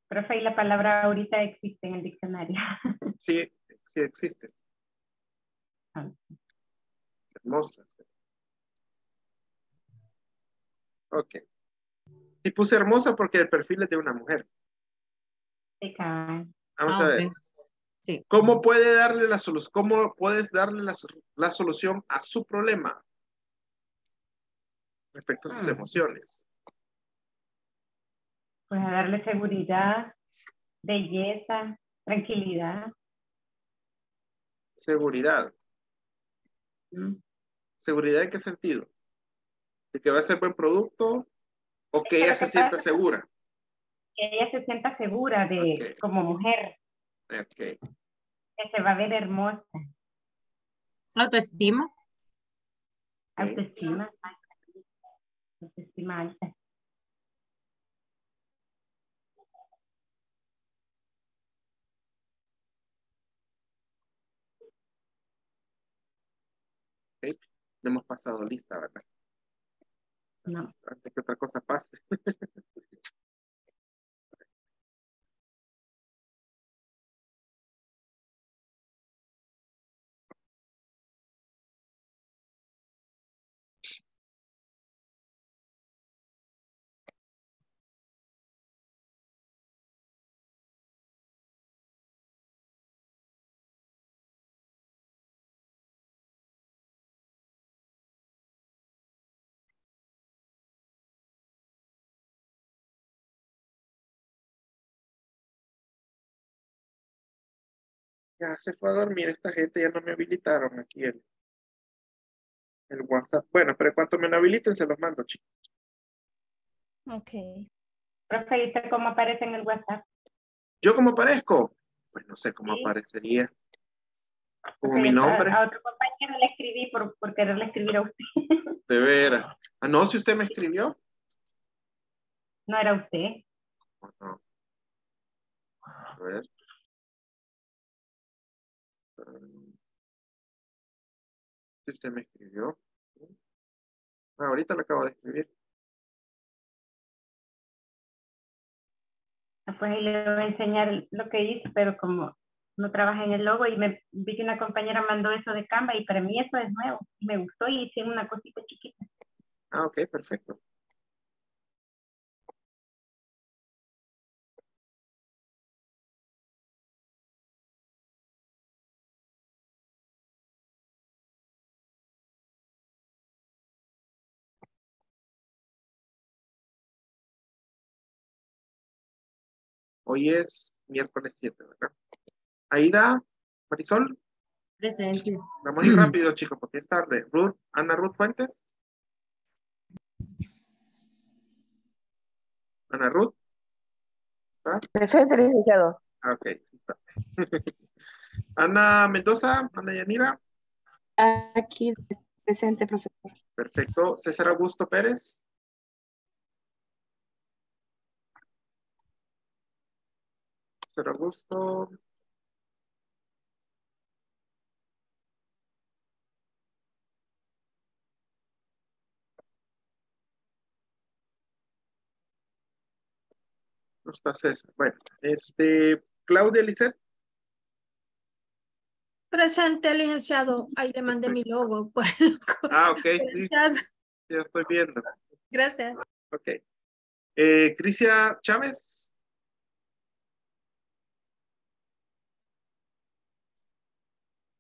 Profe, y la palabra ahorita existe en el diccionario. Sí, sí existe. Hermosas. Ok. Sí puse hermosa porque el perfil es de una mujer. Vamos ah, a ver. Okay. Sí. ¿Cómo puede darle la solución? ¿Cómo puedes darle la, la solución a su problema? Respecto a sus hmm. emociones. Pues a darle seguridad, belleza, tranquilidad. Seguridad. ¿Seguridad en qué sentido? ¿De que va a ser buen producto o que ella se sienta segura? Que ella se sienta segura de okay. como mujer. Okay. Que se va a ver hermosa. Autoestima. Okay. Autoestima. Autoestima alta. Okay. No hemos pasado lista, ¿verdad? No. Antes que otra cosa pase. Ya se fue a dormir esta gente, ya no me habilitaron aquí el, el WhatsApp. Bueno, pero en cuanto me lo habiliten, se los mando, chicos. Ok. Profe, ¿y usted cómo aparece en el WhatsApp? ¿Yo cómo aparezco? Pues no sé cómo sí. aparecería. Como okay, mi nombre. A, a otro compañero le escribí por, por quererle escribir a usted. De veras. Ah, no, si usted me escribió. No era usted. Oh, no. A ver. Si usted me escribió ah, ahorita lo acabo de escribir pues ahí le voy a enseñar lo que hice, pero como no trabajé en el logo y me vi que una compañera mandó eso de Canva y para mí eso es nuevo, me gustó y hice una cosita chiquita. Ah, ok, perfecto. Hoy es miércoles siete, ¿verdad? Aida, Marisol. Presente. Vamos a ir rápido, chicos, porque es tarde. Ruth, Ana Ruth Fuentes. Ana Ruth. ¿Está? Presente, licenciado. Ok, sí está. Ana Mendoza, Ana Yanira. Aquí, presente, profesor. Perfecto. César Augusto Pérez. Augusto. No está César. Bueno, este, Claudia Lisset. Presente, licenciado. Ahí le mandé perfecto. Mi logo. Por el... Ah, ok, sí. Ya estoy viendo. Gracias. Ok. Eh, Crisia Chávez.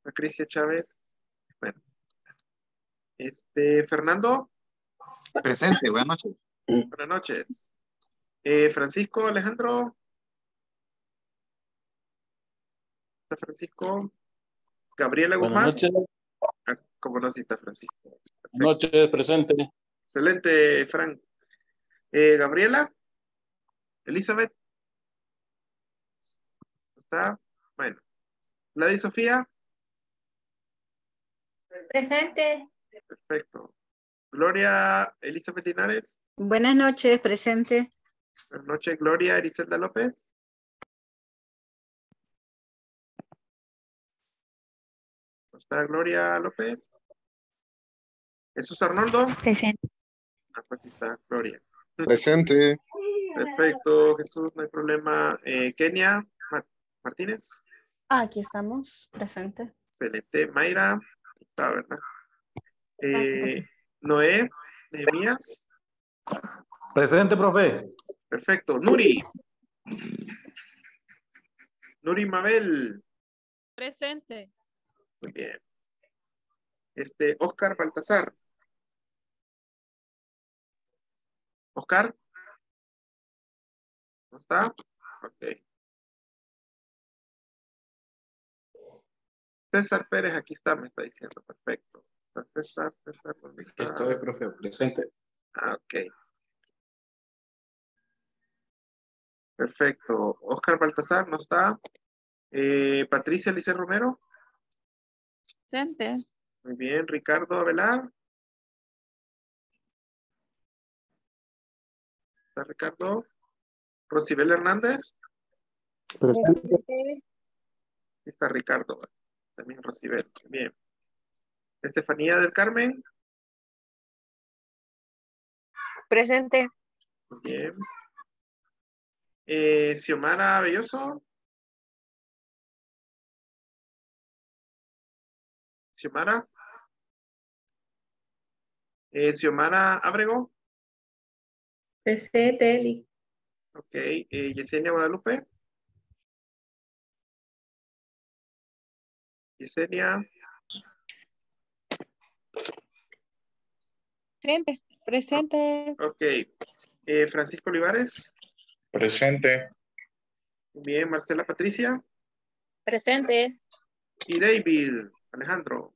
Patricia Chávez. Bueno. Este, Fernando. Presente, buenas noches. Buenas noches. Eh, Francisco Alejandro. Francisco. Gabriela Guzmán. Buenas noches. Ah, como no, sí está Francisco. Buenas noches, presente. Excelente, Frank. Eh, Gabriela. Elizabeth. Está. Bueno. Lady Sofía. Presente. Perfecto. Gloria Elizabeth Linares. Buenas noches, presente. Buenas noches, Gloria Ericelda López. ¿Está Gloria López? Jesús Arnoldo. Presente. Ah, pues sí está Gloria. Presente. Perfecto, Jesús, no hay problema. Eh, Kenia Martínez. Aquí estamos, presente. Excelente. Mayra. está, ¿verdad? Eh, Noé, Nehemías. Presente, profe. Perfecto. Nuri. Nuri Mabel. Presente. Muy bien. Este, Oscar Baltasar. Oscar. ¿No está? Ok. César Pérez, aquí está, me está diciendo. Perfecto. Está César, César. ¿Dónde está? Estoy, profe, presente. Ah, ok. Perfecto. Oscar Baltasar, ¿no está? Eh, Patricia Lice Romero. Presente. Muy bien. Ricardo Avelar. ¿Está Ricardo? Rosibel Hernández. Presente. Está Ricardo. También Rosibel. Bien. Estefanía del Carmen. Presente. Bien. Eh, Xiomara Belloso. Xiomara. Eh, Xiomara Ábrego. Presente, Eli. Ok. Eh, Yesenia Guadalupe. Yesenia. Presente. Presente. Ok. Eh, Francisco Olivares. Presente. Bien. Marcela Patricia. Presente. Y David Alejandro.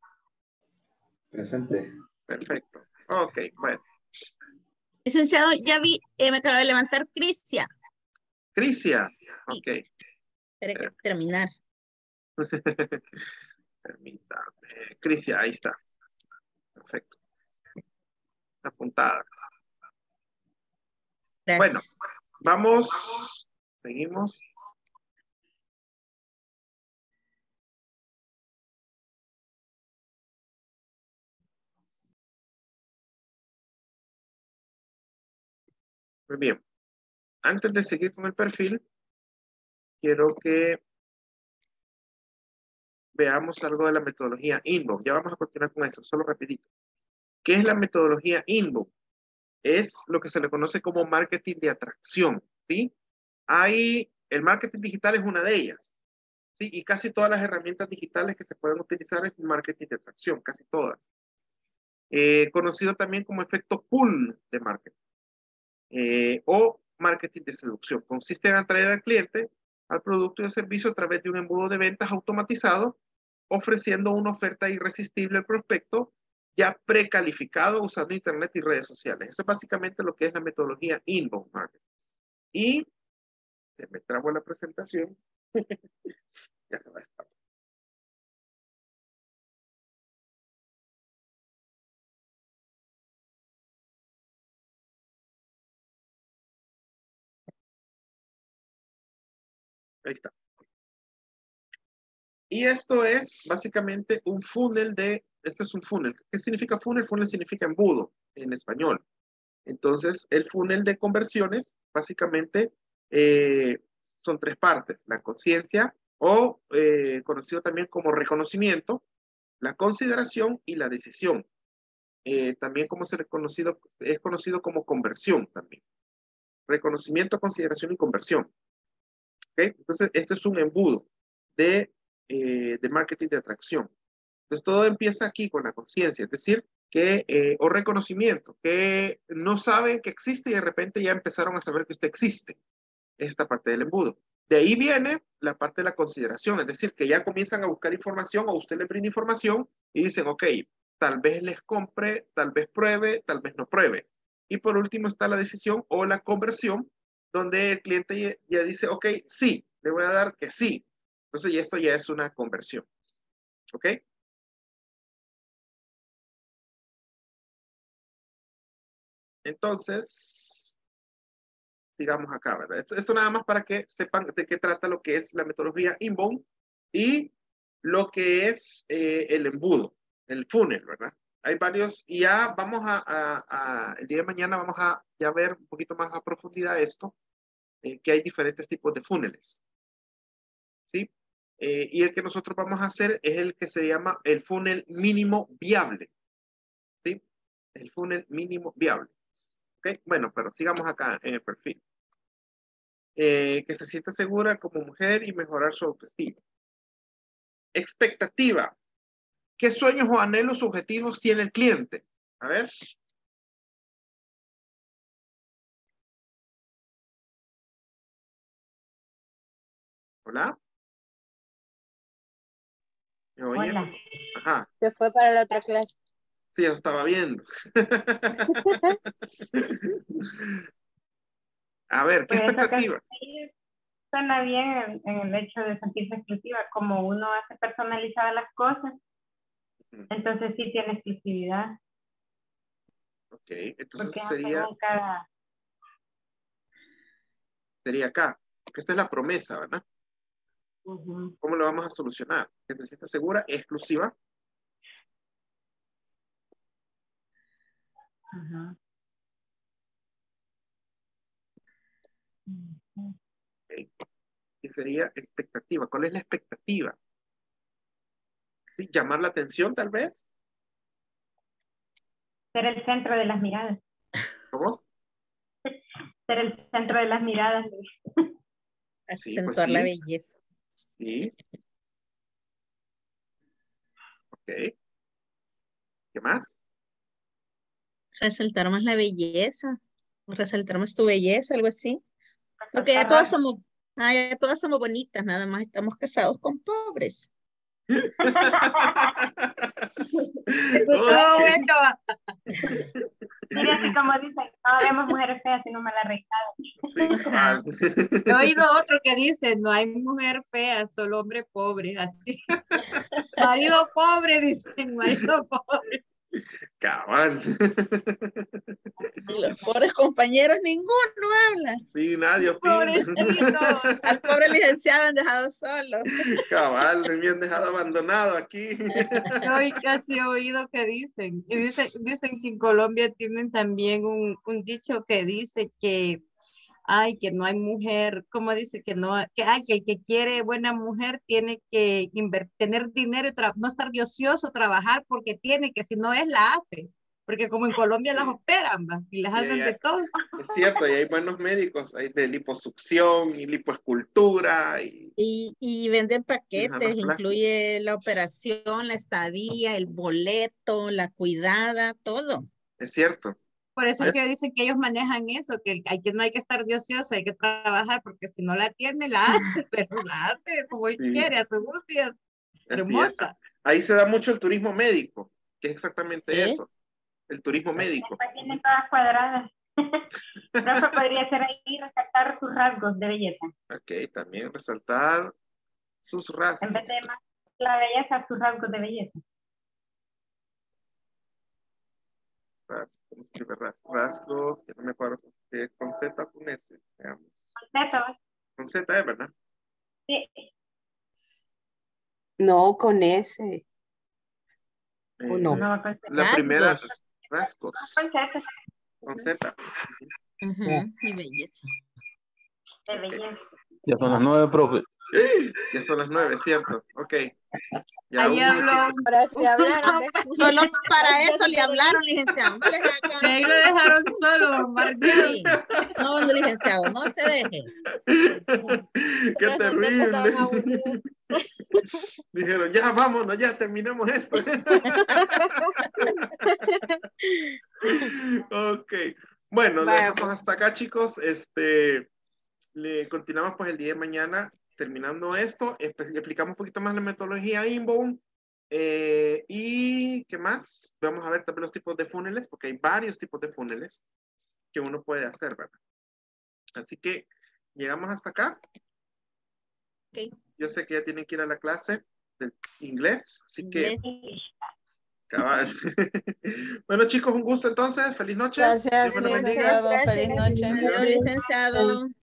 Presente. Perfecto. Ok, bueno. Licenciado, ya vi, eh, me acaba de levantar Crisia. Crisia, ok. Sí. Espera que eh. terminar. Permítame. Crisia, ahí está. Perfecto. Apuntada. Gracias. Bueno, vamos. Seguimos. Muy bien. Antes de seguir con el perfil, quiero que veamos algo de la metodología Inbound. Ya vamos a continuar con eso, solo rapidito. ¿Qué es la metodología Inbound? Es lo que se le conoce como marketing de atracción, ¿sí? Hay, el marketing digital es una de ellas, ¿sí? Y casi todas las herramientas digitales que se pueden utilizar es marketing de atracción, casi todas. Eh, conocido también como efecto pull de marketing. Eh, o marketing de seducción. Consiste en atraer al cliente al producto y servicio a través de un embudo de ventas automatizado, ofreciendo una oferta irresistible al prospecto ya precalificado usando internet y redes sociales. Eso es básicamente lo que es la metodología Inbound Marketing. Y se me trabó la presentación. Ya se va a estar. Ahí está. Y esto es básicamente un funnel de, este es un funnel. ¿Qué significa funnel? Funnel significa embudo en español. Entonces, el funnel de conversiones, básicamente, eh, son tres partes. La conciencia, o eh, conocido también como reconocimiento, la consideración y la decisión. Eh, también como se reconocido, es conocido como conversión también. Reconocimiento, consideración y conversión. Okay. Entonces, este es un embudo de, eh, de marketing de atracción. Entonces, todo empieza aquí con la conciencia, es decir, que, eh, o reconocimiento, que no saben que existe y de repente ya empezaron a saber que usted existe. Esta parte del embudo. De ahí viene la parte de la consideración, es decir, que ya comienzan a buscar información o usted le brinda información y dicen, ok, tal vez les compre, tal vez pruebe, tal vez no pruebe. Y por último está la decisión o la conversión, donde el cliente ya, ya dice, ok, sí, le voy a dar que sí. Entonces, ya esto ya es una conversión. ¿Ok? Entonces, digamos acá, ¿verdad? Esto, esto nada más para que sepan de qué trata lo que es la metodología Inbound y lo que es eh, el embudo, el funnel, ¿verdad? Hay varios, y ya vamos a, a, a, el día de mañana vamos a ya ver un poquito más a profundidad esto, eh, que hay diferentes tipos de funnels. ¿Sí? Eh, y el que nosotros vamos a hacer es el que se llama el funnel mínimo viable. ¿Sí? El funnel mínimo viable. ¿Okay? Bueno, pero sigamos acá en el perfil. Eh, que se sienta segura como mujer y mejorar su autoestima. Expectativa. ¿Qué sueños o anhelos objetivos tiene el cliente? A ver. Hola. ¿Me oyen? Hola. Ajá. Se fue para la otra clase. Sí, lo estaba viendo. A ver, ¿qué pues expectativa? Suena bien en, en el hecho de sentirse exclusiva. Como uno hace personalizadas las cosas, entonces sí tiene exclusividad. Ok, entonces porque sería... Cada... Sería acá. Porque esta es la promesa, ¿verdad? Uh-huh. ¿Cómo lo vamos a solucionar? Que se sienta segura, exclusiva. Uh-huh. Okay. ¿Qué sería expectativa? ¿Cuál es la expectativa? ¿Sí? ¿Llamar la atención, tal vez? Ser el centro de las miradas. ¿Cómo? Ser el centro de las miradas. Sí, acentuar pues sí. La belleza. Sí. Ok. ¿Qué más? Resaltar más la belleza. Resaltar más tu belleza, algo así. Porque ya todas somos, ah, ya todas somos bonitas, nada más estamos casados con pobres. Mira, así como dicen, no vemos mujeres feas sino mal arregladas. Sí, he oído otro que dice, no hay mujer fea, solo hombre pobre, así. Marido pobre, dicen, marido pobre. Cabal. Los pobres compañeros, ninguno habla. Sí, nadie opina. Pobrecito. Al pobre licenciado han dejado solo. Cabal, me han dejado abandonado aquí. Hoy casi he oído que dicen. Y dicen, dicen que en Colombia tienen también un, un dicho que dice que ay, que no hay mujer, como dice que no, que, ay, que el que quiere buena mujer tiene que tener dinero, y no estar de ocioso, trabajar porque tiene, que si no es, la hace. Porque como en Colombia las operan, ¿va? Y las y hacen hay, de todo. Es cierto, y hay buenos médicos, hay de liposucción y lipoescultura. Y, y, y venden paquetes, y incluye la operación, la estadía, el boleto, la cuidada, todo. Es cierto. Por eso es que dicen que ellos manejan eso, que, hay que no hay que estar de ocioso, hay que trabajar, porque si no la tiene, la hace, pero la hace como él sí quiere, a su gusto, hermosa. Es. Ahí se da mucho el turismo médico, que es exactamente ¿Eh? eso, el turismo sí. médico. Después tienen todas cuadradas. Rafa podría ser ahí resaltar sus rasgos de belleza. Ok, también resaltar sus rasgos. En vez de más la belleza, sus rasgos de belleza. Rasgos, que no me acuerdo que con Z con S, digamos. Con Z. Con Z, ¿eh, verdad? Sí. No, con S. Eh, o no. no con la rasgos. Primera, rasgos. Con Z. Uh -huh. Y belleza. De belleza. Ya son las nueve, profe. ¡Eh! Ya son las nueve, ¿cierto? Ok. Ya ahí habló, pero se hablaron. ¿eh? Solo para eso le hablaron, licenciado. No les dejaron. Ahí lo dejaron solo, Martín. No, no, licenciado, no se dejen. Qué terrible. Dijeron, ya vámonos, ya terminamos esto. Ok. Bueno, dejamos hasta acá, chicos. Este, le continuamos pues el día de mañana. Terminando esto, explicamos un poquito más la metodología Inbound eh, y qué más. Vamos a ver también los tipos de funnels, porque hay varios tipos de funnels que uno puede hacer, ¿verdad? Así que llegamos hasta acá. Okay. Yo sé que ya tienen que ir a la clase de inglés, así que... Inglés. Cabal. Bueno, chicos, un gusto entonces. Feliz noche. Gracias, licenciado. Feliz noche. Adiós, licenciado.